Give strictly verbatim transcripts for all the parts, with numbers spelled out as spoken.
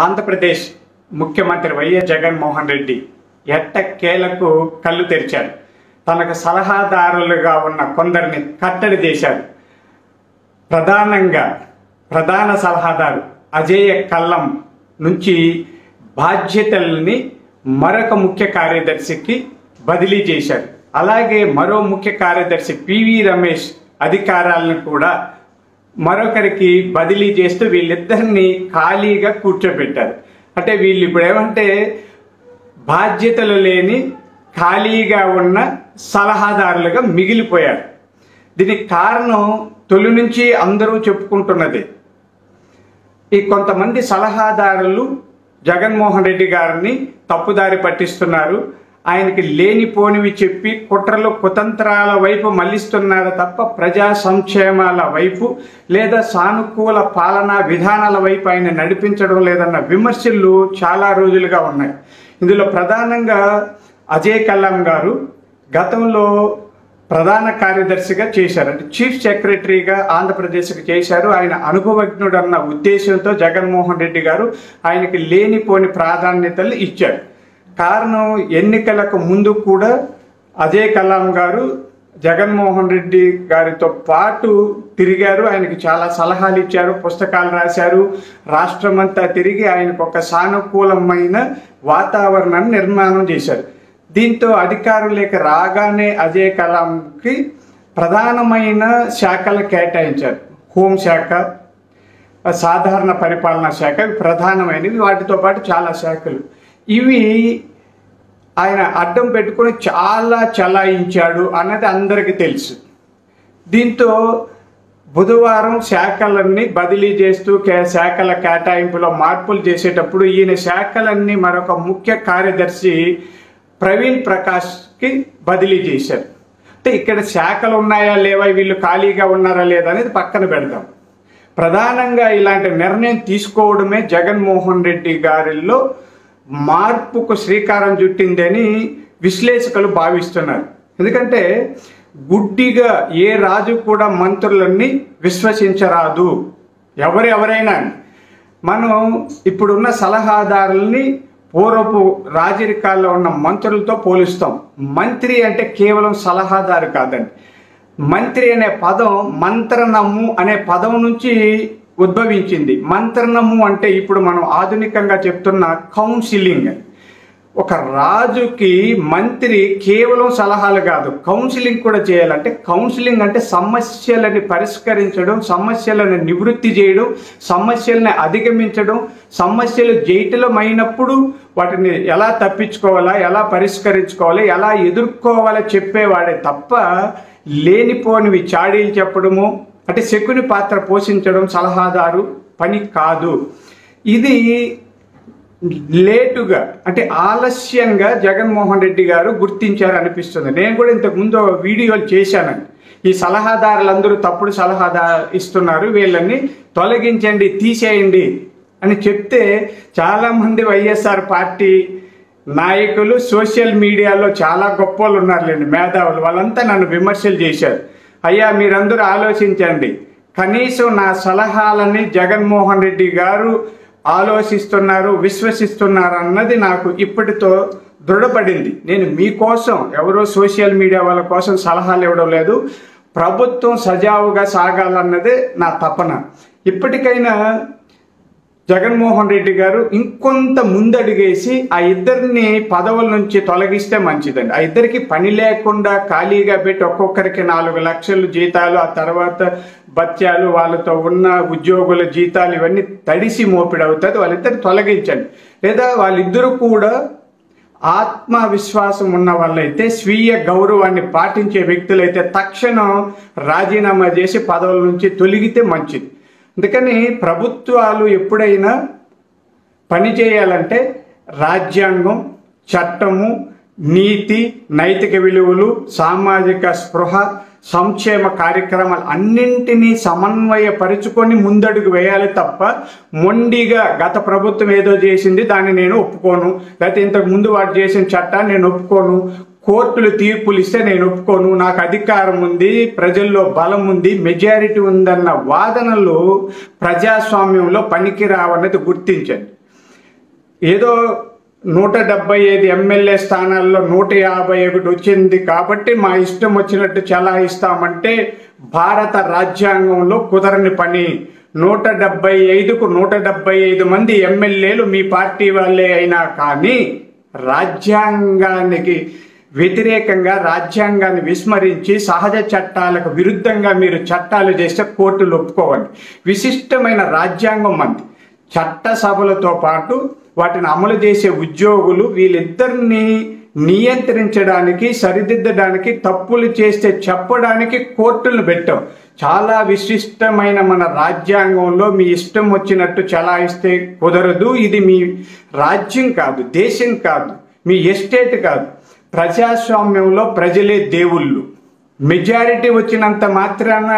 ఆంధ్రప్రదేశ్ ముఖ్యమంత్రి వైఎస్ జగన్ మోహన్ రెడ్డి ఎట్టకేలకు కళ్ళు తెరిచారు. తనకు సలహాదారులుగా ఉన్న కొందరిని కట్టడి చేశారు. ప్రధానంగా ప్రధాన సలహాదారు అజేయ కల్లం నుంచి బాధ్యతల్ని మరొక ముఖ్య కార్యదర్శికి బదిలీ చేశారు. అలాగే మరో ముఖ్య కార్యదర్శి పివి రమేష్ అధికారాలను కూడా మరొకరికి బదిలీ చేస్తూ వీళ్ళిద్దరిని ఖాళీగా కూర్చోబెట్టారు. అంటే వీళ్ళు ఇప్పుడు ఏమంటే బాధ్యతలు లేని ఖాళీగా ఉన్న సలహాదారులుగా మిగిలిపోయారు. దీనికి కారణం తొలి నుంచి అందరూ చెప్పుకుంటున్నది, ఈ కొంతమంది సలహాదారులు జగన్మోహన్ రెడ్డి గారిని తప్పుదారి పట్టిస్తున్నారు, ఆయనకి లేనిపోనివి చెప్పి కుట్రలు కుతంత్రాల వైపు మళ్లిస్తున్నారు తప్ప ప్రజా సంక్షేమాల వైపు లేదా సానుకూల పాలనా విధానాల వైపు ఆయన నడిపించడం లేదన్న విమర్శలు చాలా రోజులుగా ఉన్నాయి. ఇందులో ప్రధానంగా అజయ్ కల్లం గారు గతంలో ప్రధాన కార్యదర్శిగా చేశారు, అంటే చీఫ్ సెక్రటరీగా ఆంధ్రప్రదేశ్కి చేశారు. ఆయన అనుభవజ్ఞుడన్న ఉద్దేశంతో జగన్మోహన్ రెడ్డి గారు ఆయనకి లేనిపోని ప్రాధాన్యతలు ఇచ్చారు. కారణం, ఎన్నికలకు ముందు కూడా అజయ్ కల్లం గారు జగన్మోహన్ రెడ్డి గారితో పాటు తిరిగారు, ఆయనకి చాలా సలహాలు ఇచ్చారు, పుస్తకాలు రాశారు, రాష్ట్రమంతా తిరిగి ఆయనకు ఒక సానుకూలమైన వాతావరణాన్ని నిర్మాణం చేశారు. దీంతో అధికారులకు రాగానే అజయ్ కల్లంకి ప్రధానమైన శాఖలు కేటాయించారు. హోంశాఖ, సాధారణ పరిపాలనా శాఖ ప్రధానమైనవి, వాటితో పాటు చాలా శాఖలు. ఇవి ఆయన అడ్డం పెట్టుకుని చాలా చలాయించాడు అన్నది అందరికీ తెలుసు. దీంతో బుధవారం శాఖలన్నీ బదిలీ చేస్తూ శాఖల కేటాయింపులో మార్పులు చేసేటప్పుడు ఈయన శాఖలన్నీ మరొక ముఖ్య కార్యదర్శి ప్రవీణ్ ప్రకాష్కి బదిలీ చేశారు. అంటే ఇక్కడ శాఖలు ఉన్నాయా లేవా, వీళ్ళు ఖాళీగా ఉన్నారా లేదా అనేది పక్కన పెడదాం. ప్రధానంగా ఇలాంటి నిర్ణయం తీసుకోవడమే జగన్మోహన్ రెడ్డి గారిలో మార్పుకు శ్రీకారం చుట్టిందని విశ్లేషకులు భావిస్తున్నారు. ఎందుకంటే గుడ్డిగా ఏ రాజు కూడా మంత్రులన్నీ విశ్వసించరాదు. ఎవరెవరైనా మనం ఇప్పుడున్న సలహాదారుల్ని పూర్వపు రాజరికాల్లో ఉన్న మంత్రులతో పోలుస్తాం. మంత్రి అంటే కేవలం సలహాదారు కాదండి. మంత్రి అనే పదం మంత్రనము అనే పదం నుంచి ఉద్భవించింది. మంత్రణము అంటే ఇప్పుడు మనం ఆధునికంగా చెప్తున్న కౌన్సిలింగ్. ఒక రాజుకి మంత్రి కేవలం సలహాలు కాదు, కౌన్సిలింగ్ కూడా చేయాలంటే, కౌన్సిలింగ్ అంటే సమస్యలని పరిష్కరించడం, సమస్యలను నివృత్తి చేయడం, సమస్యల్ని అధిగమించడం, సమస్యలు జైటలమైనప్పుడు వాటిని ఎలా తప్పించుకోవాలా, ఎలా పరిష్కరించుకోవాలి, ఎలా ఎదుర్కోవాలో చెప్పేవాడే తప్ప లేనిపోనివి చాడీలు చెప్పడము అంటే శకుని పాత్ర పోషించడం సలహాదారు పని కాదు. ఇది లేటుగా అంటే ఆలస్యంగా జగన్మోహన్ రెడ్డి గారు గుర్తించారు అనిపిస్తుంది. నేను కూడా ఇంతకుముందు వీడియోలు చేశానండి. ఈ సలహాదారులందరూ తప్పుడు సలహా ఇస్తున్నారు, వీళ్ళని తొలగించండి, తీసేయండి అని చెప్తే చాలామంది వైఎస్ఆర్ పార్టీ నాయకులు, సోషల్ మీడియాలో చాలా గొప్ప వాళ్ళు ఉన్నారులేండి, మేధావులు, వాళ్ళంతా నన్ను విమర్శలు చేశారు. అయ్యా మీరందరూ ఆలోచించండి, కనీసం నా సలహాలని జగన్మోహన్ రెడ్డి గారు ఆలోచిస్తున్నారు, విశ్వసిస్తున్నారు అన్నది నాకు ఇప్పటితో దృఢపడింది. నేను మీకోసం, ఎవరో సోషల్ మీడియా వాళ్ళ కోసం సలహాలు ఇవ్వడం లేదు, ప్రభుత్వం సజావుగా సాగాలన్నదే నా తపన. ఇప్పటికైనా జగన్మోహన్ రెడ్డి గారు ఇంకొంత ముందడుగేసి ఆ ఇద్దరిని పదవుల నుంచి తొలగిస్తే మంచిదండి. ఆ ఇద్దరికి పని లేకుండా ఖాళీగా పెట్టి ఒక్కొక్కరికి నాలుగు లక్షలు జీతాలు, ఆ తర్వాత భత్యాలు, వాళ్ళతో ఉన్న ఉద్యోగుల జీతాలు, ఇవన్నీ తడిసి మోపిడి అవుతుంది. వాళ్ళిద్దరిని తొలగించండి. లేదా వాళ్ళిద్దరూ కూడా ఆత్మవిశ్వాసం ఉన్న వాళ్ళైతే, స్వీయ గౌరవాన్ని పాటించే వ్యక్తులైతే తక్షణం రాజీనామా చేసి పదవుల నుంచి తొలగితే మంచిది. అందుకని ప్రభుత్వాలు ఎప్పుడైనా పనిచేయాలంటే రాజ్యాంగం, చట్టము, నీతి, నైతిక విలువలు, సామాజిక స్పృహ, సంక్షేమ కార్యక్రమాలు అన్నింటినీ సమన్వయపరుచుకొని ముందడుగు వేయాలి తప్ప మొండిగా గత ప్రభుత్వం ఏదో చేసింది దాన్ని నేను ఒప్పుకోను, లేకపోతే ఇంతకు ముందు వాడు చేసిన చట్టాన్ని నేను ఒప్పుకోను, కోర్టులు తీర్పులు ఇస్తే నేను ఒప్పుకోను, నాకు అధికారం ఉంది, ప్రజల్లో బలం ఉంది, మెజారిటీ ఉందన్న వాదనలు ప్రజాస్వామ్యంలో పనికిరావన్నది గుర్తించండి. ఏదో నూట డెబ్బై ఐదు ఎమ్మెల్యే స్థానాల్లో నూట యాభై ఒకటి వచ్చింది కాబట్టి మా ఇష్టం వచ్చినట్టు చలాయిస్తామంటే భారత రాజ్యాంగంలో కుదరని పని. నూట డెబ్బై ఐదుకు నూట డెబ్బై ఐదు మంది ఎమ్మెల్యేలు మీ పార్టీ వాళ్ళే అయినా కానీ రాజ్యాంగానికి వ్యతిరేకంగా రాజ్యాంగాన్ని విస్మరించి సహజ చట్టాలకు విరుద్ధంగా మీరు చట్టాలు చేస్తే కోర్టులు ఒప్పుకోవండి. విశిష్టమైన రాజ్యాంగం మంది చట్ట సభలతో పాటు వాటిని అమలు చేసే ఉద్యోగులు వీళ్ళిద్దరిని నియంత్రించడానికి సరిదిద్దడానికి తప్పులు చేస్తే చెప్పడానికి కోర్టులను పెట్టాం. చాలా విశిష్టమైన మన రాజ్యాంగంలో మీ ఇష్టం వచ్చినట్టు చలాయిస్తే కుదరదు. ఇది మీ రాజ్యం కాదు, దేశం కాదు, మీ ఎస్టేట్ కాదు. ప్రజాస్వామ్యంలో ప్రజలే దేవుళ్ళు. మెజారిటీ వచ్చినంత మాత్రాన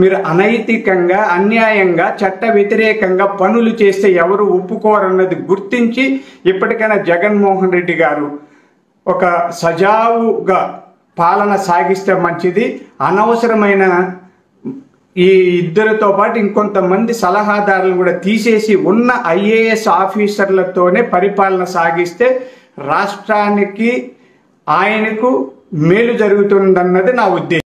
మీరు అనైతికంగా అన్యాయంగా చట్ట వ్యతిరేకంగా పనులు చేస్తే ఎవరు ఒప్పుకోరన్నది గుర్తించి ఇప్పటికైనా జగన్మోహన్ రెడ్డి గారు ఒక సజావుగా పాలన సాగిస్తే మంచిది. అనవసరమైన ఈ ఇద్దరితో పాటు ఇంకొంతమంది సలహాదారులను కూడా తీసేసి ఉన్న ఐఏఎస్ ఆఫీసర్లతోనే పరిపాలన సాగిస్తే రాష్ట్రానికి ఆయనకు మేలు జరుగుతుందన్నది నా ఉద్దేశం.